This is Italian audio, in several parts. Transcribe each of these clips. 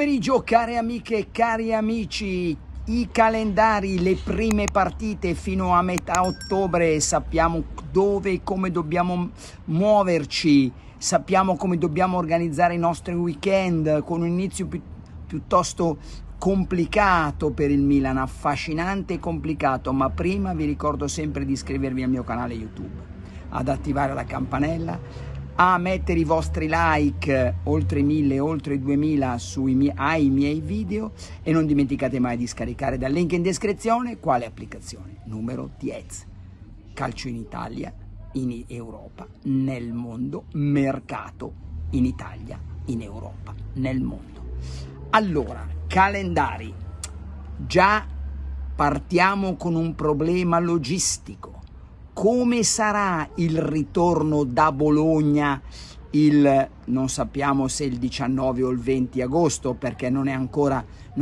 pomeriggio, care amiche e cari amici. I calendari, le prime partite fino a metà ottobre, sappiamo dove e come dobbiamo muoverci, sappiamo come dobbiamo organizzare i nostri weekend, con un inizio piuttosto complicato per il Milan, affascinante e complicato, ma prima vi ricordo sempre di iscrivervi al mio canale YouTube, ad attivare la campanella, a mettere i vostri like, oltre 1000, oltre 2000 ai miei video, e non dimenticate mai di scaricare dal link in descrizione quale applicazione? Numero 10. Calcio in Italia, in Europa, nel mondo, mercato in Italia, in Europa, nel mondo. Allora, calendari. Già partiamo con un problema logistico. Come sarà il ritorno da Bologna non sappiamo se il 19 o il 20 agosto, perché non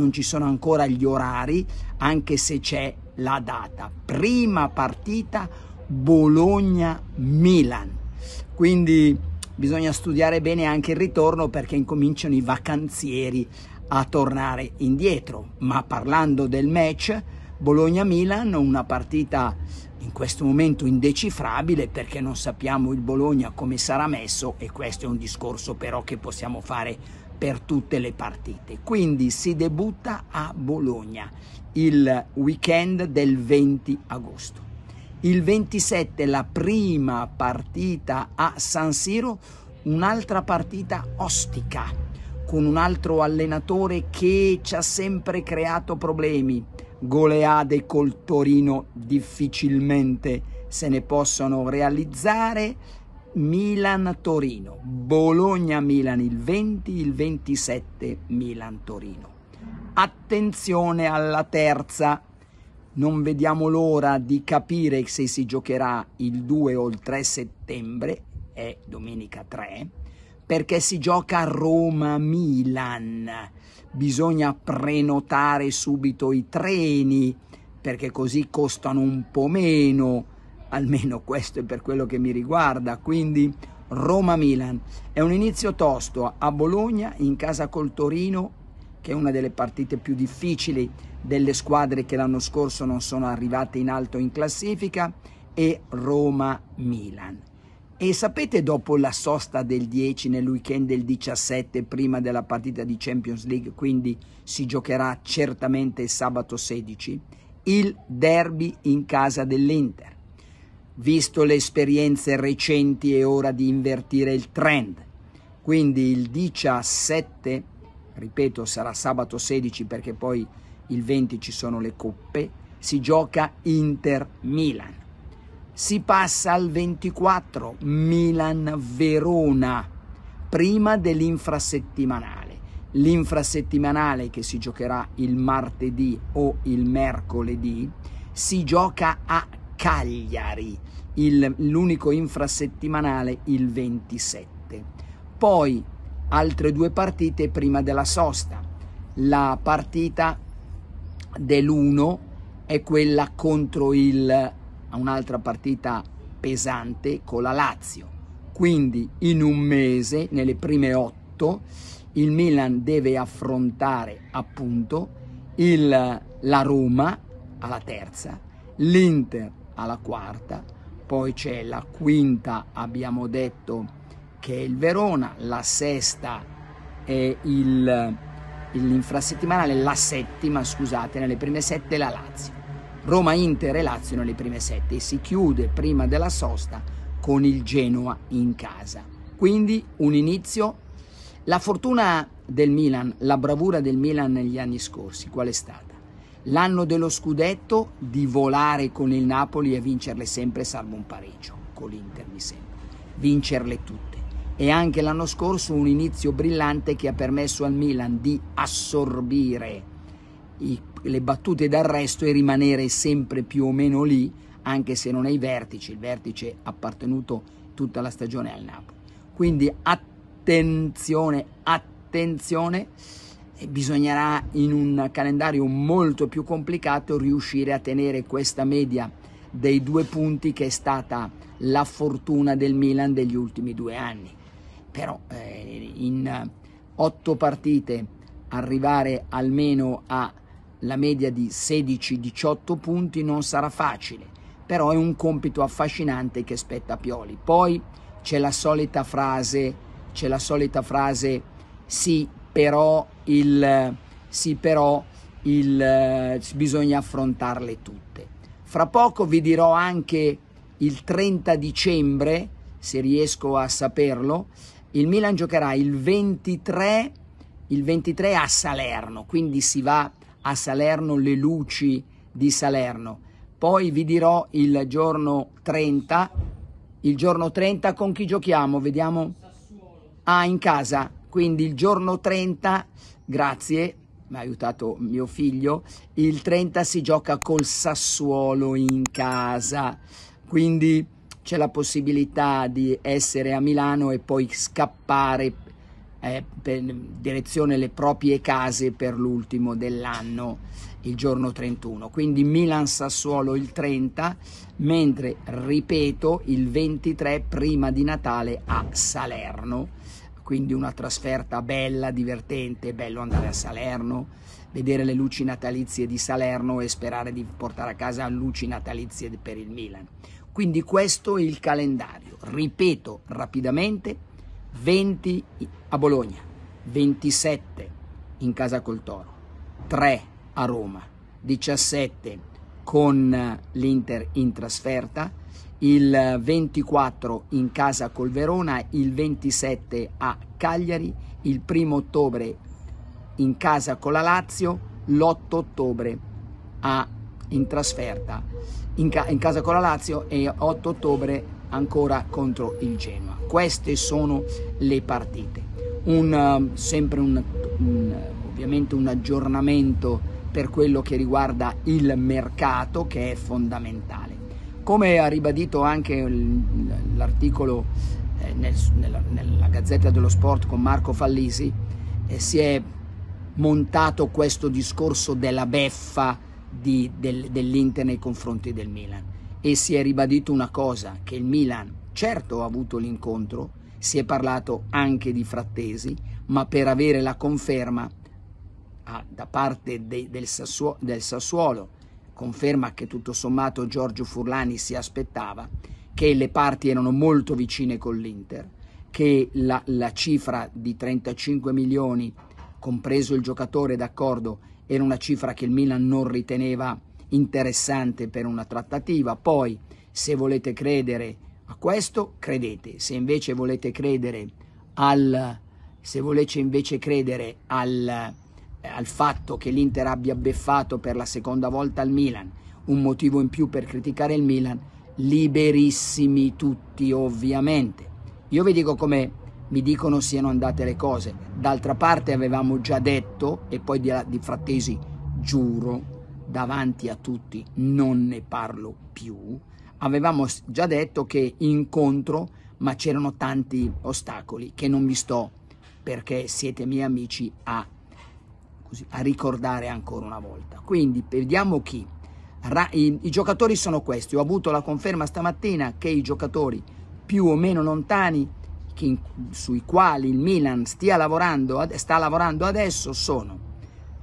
ci sono ancora gli orari, anche se c'è la data. Prima partita Bologna-Milan. Quindi bisogna studiare bene anche il ritorno, perché incominciano i vacanzieri a tornare indietro. Ma parlando del match Bologna-Milan, una partita in questo momento indecifrabile, perché non sappiamo il Bologna come sarà messo, e questo è un discorso però che possiamo fare per tutte le partite. Quindi si debutta a Bologna il weekend del 20 agosto. Il 27 la prima partita a San Siro, un'altra partita ostica, con un altro allenatore che ci ha sempre creato problemi. Goleade col Torino difficilmente se ne possono realizzare. Milan-Torino, Bologna-Milan il 20, il 27 Milan-Torino. Attenzione alla terza, non vediamo l'ora di capire se si giocherà il 2 o il 3 settembre, è domenica 3, perché si gioca a Roma-Milan. Bisogna prenotare subito i treni, perché così costano un po' meno, almeno questo è per quello che mi riguarda. Quindi Roma-Milan è un inizio tosto, a Bologna in casa col Torino, che è una delle partite più difficili delle squadre che l'anno scorso non sono arrivate in alto in classifica, e Roma-Milan. E sapete, dopo la sosta del 10, nel weekend del 17, prima della partita di Champions League, quindi si giocherà certamente sabato 16, il derby in casa dell'Inter. Visto le esperienze recenti è ora di invertire il trend. Quindi il 17, ripeto, sarà sabato 16, perché poi il 20 ci sono le coppe, si gioca Inter-Milan. Si passa al 24, Milan-Verona, prima dell'infrasettimanale. L'infrasettimanale, che si giocherà il martedì o il mercoledì, si gioca a Cagliari, l'unico infrasettimanale il 27. Poi altre due partite prima della sosta. La partita dell'1 è quella contro un'altra partita pesante con la Lazio. Quindi in un mese, nelle prime 8, il Milan deve affrontare appunto la Roma alla terza, l'Inter alla quarta, poi c'è la quinta, abbiamo detto che è il Verona, la sesta è l'infrasettimanale, la settima, scusate, nelle prime 7 la Lazio. Roma, Inter e Lazio nelle prime 7, e si chiude prima della sosta con il Genoa in casa. Quindi un inizio. La fortuna del Milan, la bravura del Milan negli anni scorsi, qual è stata? L'anno dello scudetto, di volare con il Napoli e vincerle sempre, salvo un pareggio con l'Inter mi sembra, vincerle tutte. E anche l'anno scorso un inizio brillante che ha permesso al Milan di assorbire le battute d'arresto e rimanere sempre più o meno lì, anche se non ai vertici. Il vertice è appartenuto tutta la stagione al Napoli. Quindi attenzione, attenzione, bisognerà in un calendario molto più complicato riuscire a tenere questa media dei 2 punti, che è stata la fortuna del Milan degli ultimi 2 anni. Però in 8 partite arrivare almeno alla media di 16-18 punti non sarà facile, però è un compito affascinante che spetta a Pioli. Poi c'è la solita frase sì però bisogna affrontarle tutte. Fra poco vi dirò anche il 30 dicembre, se riesco a saperlo, il Milan giocherà il 23 a Salerno, quindi si va a Salerno, le luci di Salerno. Poi vi dirò il giorno 30 con chi giochiamo, vediamo. Ah, in casa, quindi il giorno 30, grazie, mi ha aiutato mio figlio, il 30 si gioca col Sassuolo in casa, quindi c'è la possibilità di essere a Milano e poi scappare per direzione le proprie case per l'ultimo dell'anno, il giorno 31. Quindi Milan-Sassuolo il 30, mentre, ripeto, il 23 prima di Natale a Salerno. Quindi una trasferta bella, divertente, è bello andare a Salerno, vedere le luci natalizie di Salerno e sperare di portare a casa luci natalizie per il Milan. Quindi questo è il calendario. Ripeto rapidamente, 20 a Bologna, 27 in casa col Toro, 3 a Roma, 17 con l'Inter in trasferta, il 24 in casa col Verona, il 27 a Cagliari, il 1° ottobre in casa con la Lazio, l'8 ottobre in trasferta in casa con la Lazio e 8 ottobre ancora contro il Genoa. Queste sono le partite. Ovviamente un aggiornamento per quello che riguarda il mercato, che è fondamentale. Come ha ribadito anche l'articolo nella Gazzetta dello Sport con Marco Fallisi, si è montato questo discorso della beffa dell'Inter nei confronti del Milan, e si è ribadito una cosa, che il Milan certo ha avuto l'incontro, si è parlato anche di Frattesi, ma per avere la conferma da parte del Sassuolo, conferma che tutto sommato Giorgio Furlani si aspettava, che le parti erano molto vicine con l'Inter, che la cifra di 35 milioni, compreso il giocatore d'accordo, era una cifra che il Milan non riteneva interessante per una trattativa. Poi, se volete credere a questo, credete, se volete invece credere al fatto che l'Inter abbia beffato per la seconda volta al Milan, un motivo in più per criticare il Milan, liberissimi tutti ovviamente. Io vi dico come mi dicono siano andate le cose. D'altra parte avevamo già detto, e poi di Frattesi giuro davanti a tutti non ne parlo più, avevamo già detto che incontro, ma c'erano tanti ostacoli che non vi sto, perché siete miei amici, a ricordare ancora una volta. Quindi vediamo chi. I giocatori sono questi. Ho avuto la conferma stamattina che i giocatori più o meno lontani sui quali il Milan sta lavorando adesso sono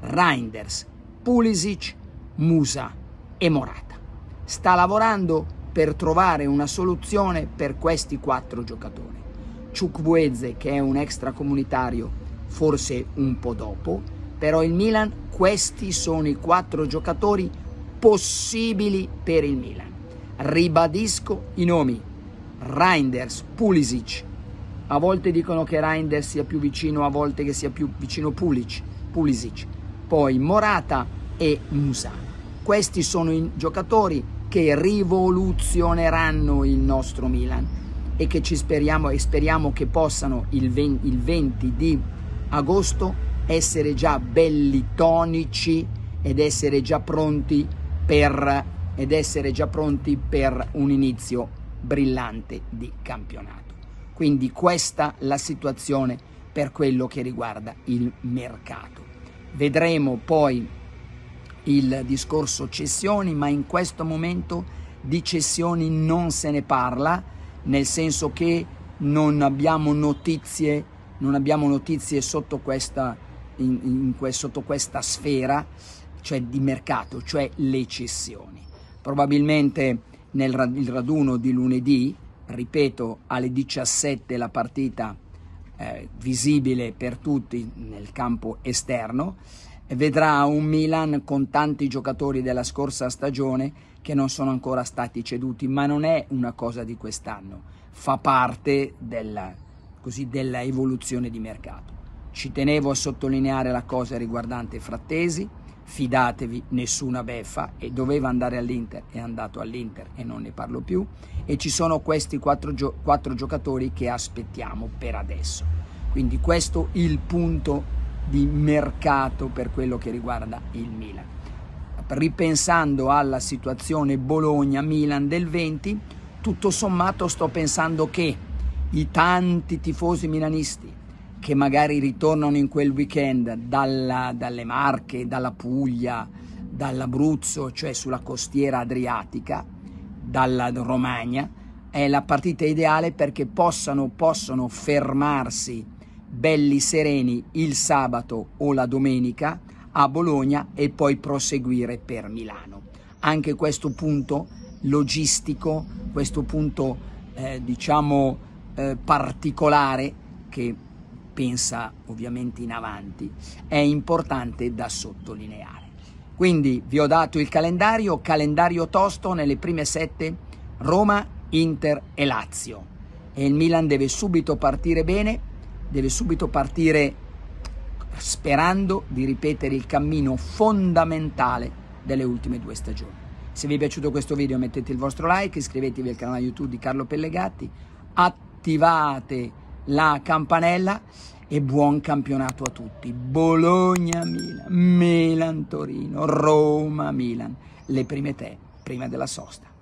Reinders, Pulisic, Musa e Morata. Sta lavorando per trovare una soluzione per questi 4 giocatori. Chukwueze, che è un extracomunitario, forse un po' dopo, però il Milan, questi sono i 4 giocatori possibili per il Milan. Ribadisco i nomi: Reinders, Pulisic. A volte dicono che Reinders sia più vicino, a volte che sia più vicino Pulisic. Poi Morata e Musa. Questi sono i giocatori che rivoluzioneranno il nostro Milan e che speriamo che possano il 20 di agosto essere già belli tonici ed essere già pronti per un inizio brillante di campionato. Quindi questa è la situazione per quello che riguarda il mercato. Vedremo poi il discorso cessioni, ma in questo momento di cessioni non se ne parla, nel senso che non abbiamo notizie sotto questa sotto questa sfera, cioè di mercato, cioè le cessioni. Probabilmente nel raduno di lunedì, ripeto, alle 17 la partita visibile per tutti nel campo esterno, vedrà un Milan con tanti giocatori della scorsa stagione che non sono ancora stati ceduti, ma non è una cosa di quest'anno, fa parte della evoluzione di mercato. Ci tenevo a sottolineare la cosa riguardante Frattesi, fidatevi, nessuna beffa, e doveva andare all'Inter, è andato all'Inter e non ne parlo più, e ci sono questi quattro giocatori che aspettiamo per adesso. Quindi questo è il punto di mercato per quello che riguarda il Milan. Ripensando alla situazione Bologna-Milan del 20, tutto sommato sto pensando che i tanti tifosi milanisti che magari ritornano in quel weekend dalle Marche, dalla Puglia, dall'Abruzzo, cioè sulla costiera adriatica, dalla Romagna, è la partita ideale perché possono fermarsi belli sereni il sabato o la domenica a Bologna e poi proseguire per Milano. Anche questo punto logistico, questo punto particolare che pensa ovviamente in avanti, è importante da sottolineare. Quindi vi ho dato il calendario tosto nelle prime 7, Roma, Inter e Lazio, e il Milan deve subito partire bene, deve subito partire sperando di ripetere il cammino fondamentale delle ultime due stagioni. Se vi è piaciuto questo video mettete il vostro like, iscrivetevi al canale YouTube di Carlo Pellegatti, attivate la campanella e buon campionato a tutti. Bologna-Milan, Milan-Torino, Roma-Milan, le prime 3 prima della sosta.